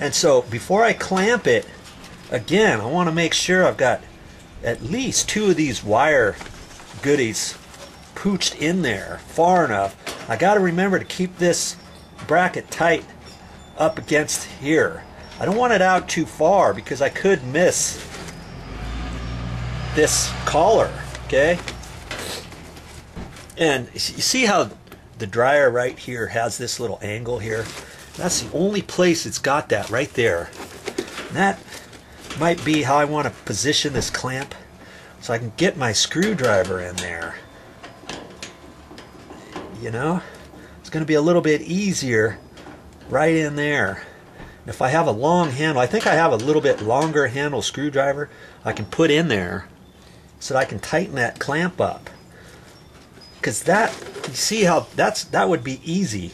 And so before I clamp it, again, I want to make sure I've got at least two of these wire goodies pooched in there far enough. I got to remember to keep this bracket tight up against here. I don't want it out too far because I could miss this collar, okay? And you see how the dryer right here has this little angle here? That's the only place it's got that, right there. And that might be how I want to position this clamp so I can get my screwdriver in there. You know, it's going to be a little bit easier right in there. And if I have a long handle, I think I have a little bit longer handle screwdriver I can put in there so that I can tighten that clamp up. Because that, you see how that would be easy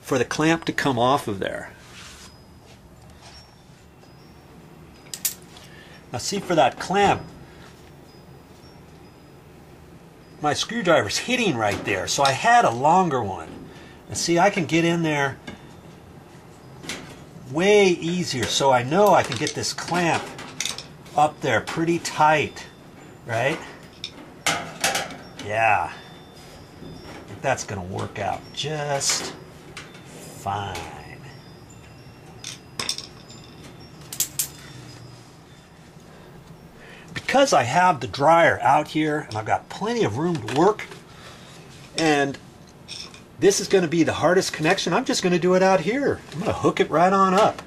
for the clamp to come off of there. Now see, for that clamp, my screwdriver's hitting right there, so I had a longer one. And see, I can get in there way easier, so I know I can get this clamp up there pretty tight, right? Yeah, I think that's going to work out just fine. Because I have the dryer out here and I've got plenty of room to work, and this is going to be the hardest connection, I'm just going to do it out here. I'm going to hook it right on up.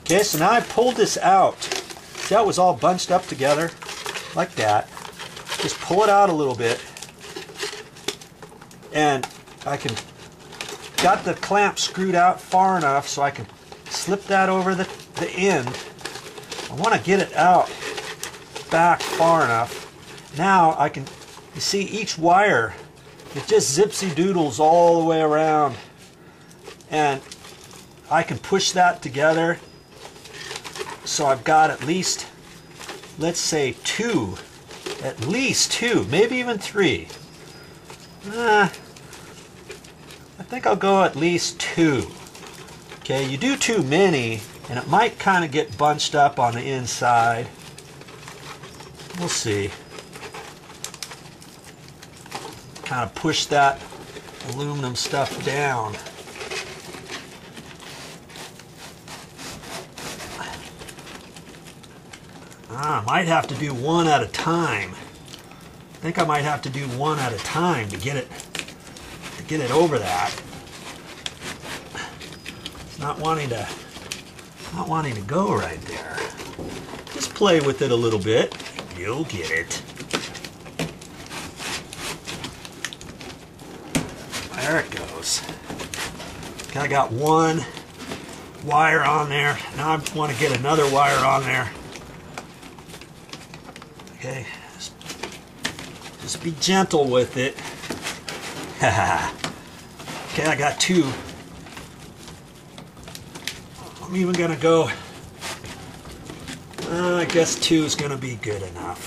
Okay, so now I pulled this out. See how it was all bunched up together like that? Just pull it out a little bit, and I can got the clamp screwed out far enough so I can slip that over the end. I want to get it out back far enough. Now I can, you see, each wire, it just zipsy doodles all the way around, and I can push that together so I've got at least, let's say, two. At least two, maybe even three. I think I'll go at least two. Okay, you do too many, and it might kind of get bunched up on the inside. We'll see. Kind of push that aluminum stuff down. I might have to do one at a time. I think I might have to do one at a time to get it over that. It's not wanting to go right there. Just play with it a little bit. You'll get it. There it goes. I got one wire on there. Now I want to get another wire on there. Okay, just be gentle with it. Okay, I got two. I'm even gonna go, I guess two is gonna be good enough.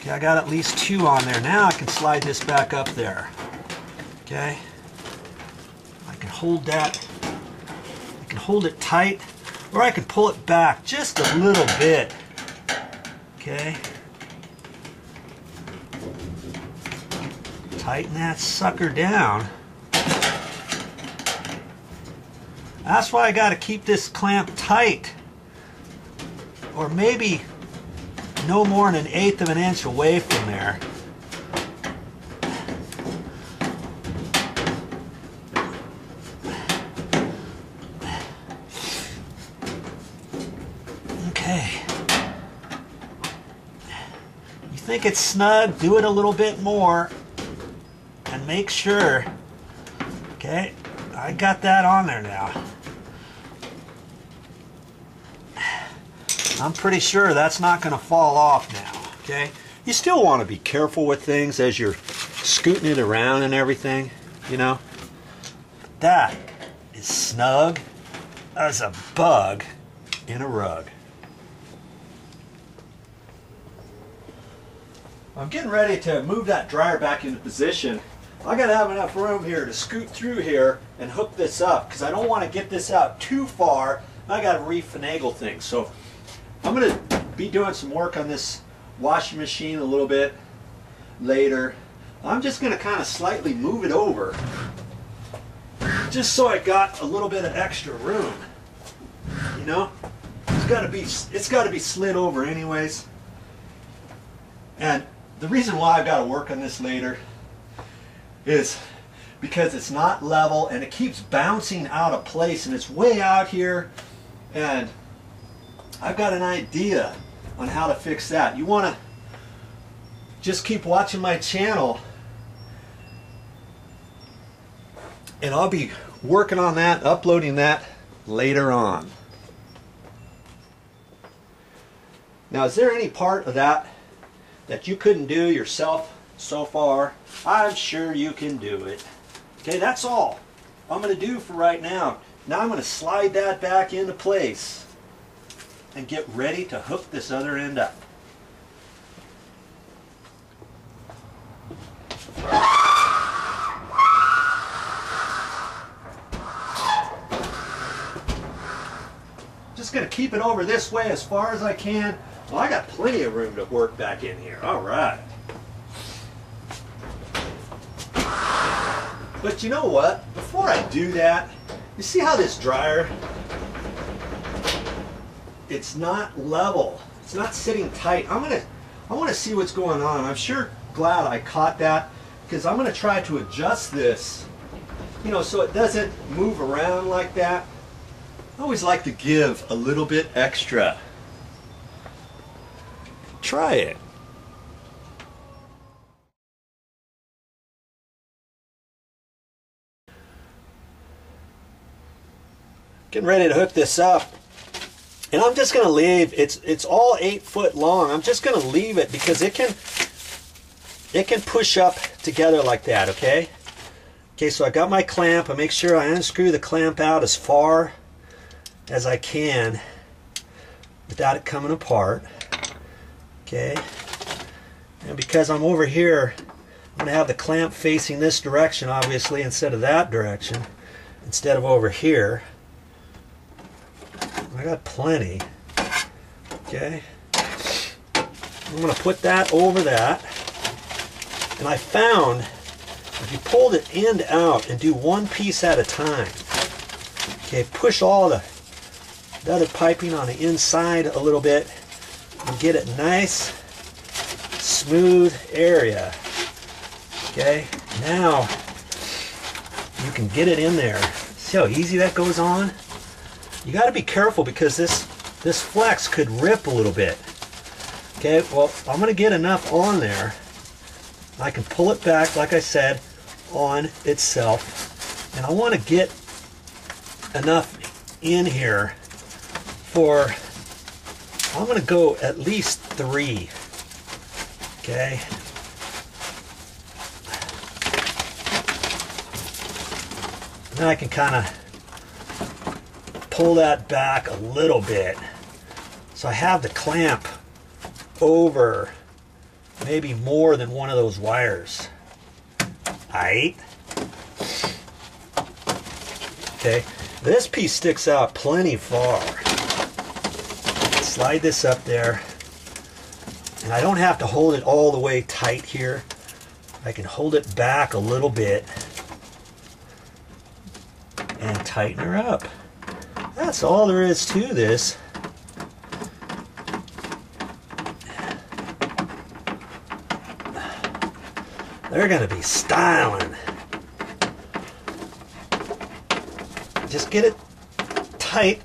Okay, I got at least two on there. Now I can slide this back up there. Okay, I can hold that, I can hold it tight, or I can pull it back just a little bit. Okay, tighten that sucker down. That's why I got to keep this clamp tight, or maybe no more than 1/8 of an inch away from there. Think it's snug, do it a little bit more and make sure. Okay, I got that on there now. I'm pretty sure that's not going to fall off now. Okay, you still want to be careful with things as you're scooting it around and everything, you know. That is snug as a bug in a rug. I'm getting ready to move that dryer back into position. I gotta have enough room here to scoot through here and hook this up, because I don't want to get this out too far. I got to refinagle things. So I'm going to be doing some work on this washing machine a little bit later. I'm just going to kind of slightly move it over just so I got a little bit of extra room. You know, it's got to be slid over anyways. And the reason why I've got to work on this later is because it's not level and it keeps bouncing out of place and it's way out here, and I've got an idea on how to fix that. You want to just keep watching my channel and I'll be working on that, uploading that later on. Now, is there any part of that that you couldn't do yourself so far? I'm sure you can do it. Okay, that's all I'm going to do for right now. Now I'm going to slide that back into place and get ready to hook this other end up. Just going to keep it over this way as far as I can. Well, I got plenty of room to work back in here. All right. But you know what? Before I do that, you see how this dryer, it's not level. It's not sitting tight. I want to see what's going on. I'm sure glad I caught that, because I'm going to try to adjust this, you know, so it doesn't move around like that. I always like to give a little bit extra. Try it. Getting ready to hook this up, and I'm just going to leave. It's all 8 foot long. I'm just going to leave it because it can push up together like that. Okay. Okay. So I got my clamp. I make sure I unscrew the clamp out as far as I can without it coming apart. Okay. And because I'm over here, I'm going to have the clamp facing this direction, obviously, instead of that direction, instead of over here. I got plenty. Okay. I'm going to put that over that. And I found if you pull the end out and do one piece at a time, okay, push all the other piping on the inside a little bit and get it nice, smooth area. Okay. Now you can get it in there. See how easy that goes on? You got to be careful because this flex could rip a little bit. Okay, well, I'm going to get enough on there. I can pull it back, like I said, on itself. And I want to get enough in here for, I'm going to go at least 3. Okay. Now I can kind of pull that back a little bit, so I have the clamp over maybe more than one of those wires. Aight. Okay, this piece sticks out plenty far. Slide this up there, and I don't have to hold it all the way tight here. I can hold it back a little bit and tighten her up. That's all there is to this. They're going to be styling. Just get it tight.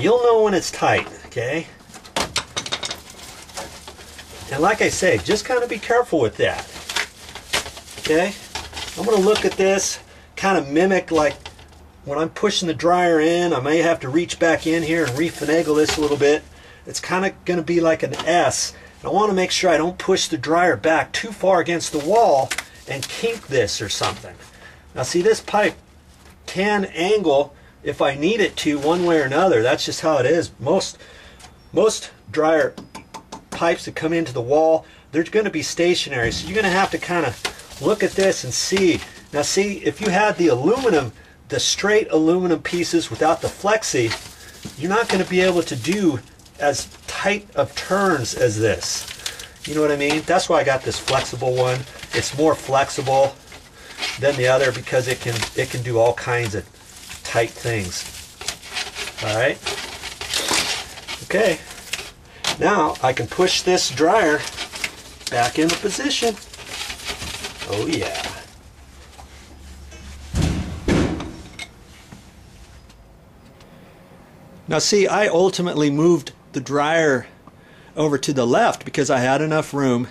You'll know when it's tight, okay? And like I say, just kind of be careful with that. Okay? I'm going to look at this, kind of mimic like when I'm pushing the dryer in, I may have to reach back in here and refinagle this a little bit. It's kind of going to be like an S. I want to make sure I don't push the dryer back too far against the wall and kink this or something. Now see, this pipe can angle if I need it to one way or another. That's just how it is. Most dryer pipes that come into the wall, they're going to be stationary. So you're going to have to kind of look at this and see Now see, if you had the aluminum, the straight aluminum pieces without the flexi, you're not going to be able to do as tight of turns as this. You know what I mean? That's why I got this flexible one. It's more flexible than the other because it can do all kinds of tight things. All right. Okay. Now I can push this dryer back into position. Oh yeah. Now see, I ultimately moved the dryer over to the left because I had enough room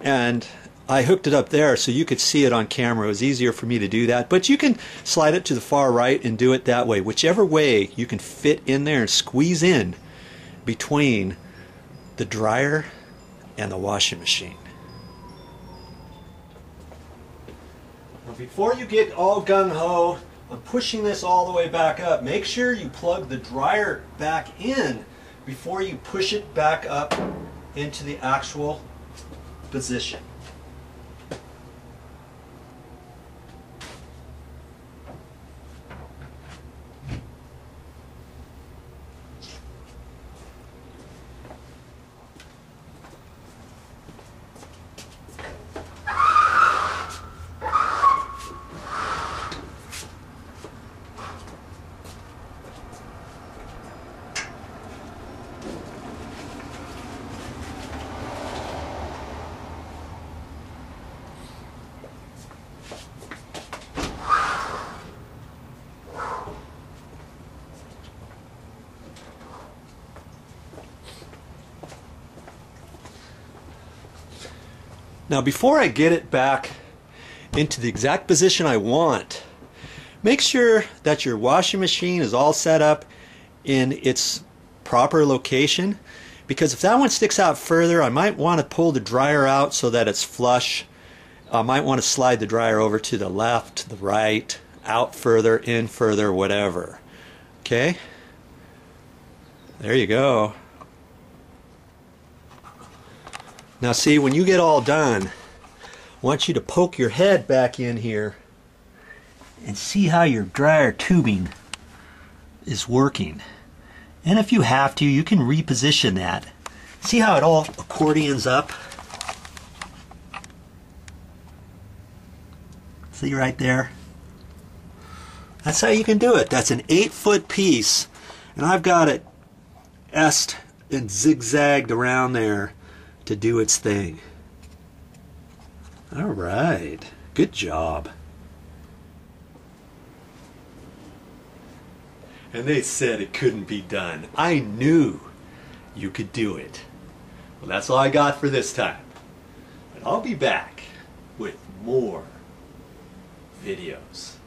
and I hooked it up there so you could see it on camera. It was easier for me to do that, but you can slide it to the far right and do it that way. Whichever way you can fit in there and squeeze in between the dryer and the washing machine. Now before you get all gung-ho, I'm pushing this all the way back up. Make sure you plug the dryer back in before you push it back up into the actual position. Now before I get it back into the exact position I want, make sure that your washing machine is all set up in its proper location, because if that one sticks out further, I might want to pull the dryer out so that it's flush. I might want to slide the dryer over to the left, to the right, out further, in further, whatever. Okay? There you go. Now see, when you get all done, I want you to poke your head back in here and see how your dryer tubing is working. And if you have to, you can reposition that. See how it all accordions up? See right there? That's how you can do it. That's an 8-foot piece, and I've got it est and zigzagged around there to do its thing. All right, good job. And they said it couldn't be done. I knew you could do it. Well, that's all I got for this time. But I'll be back with more videos.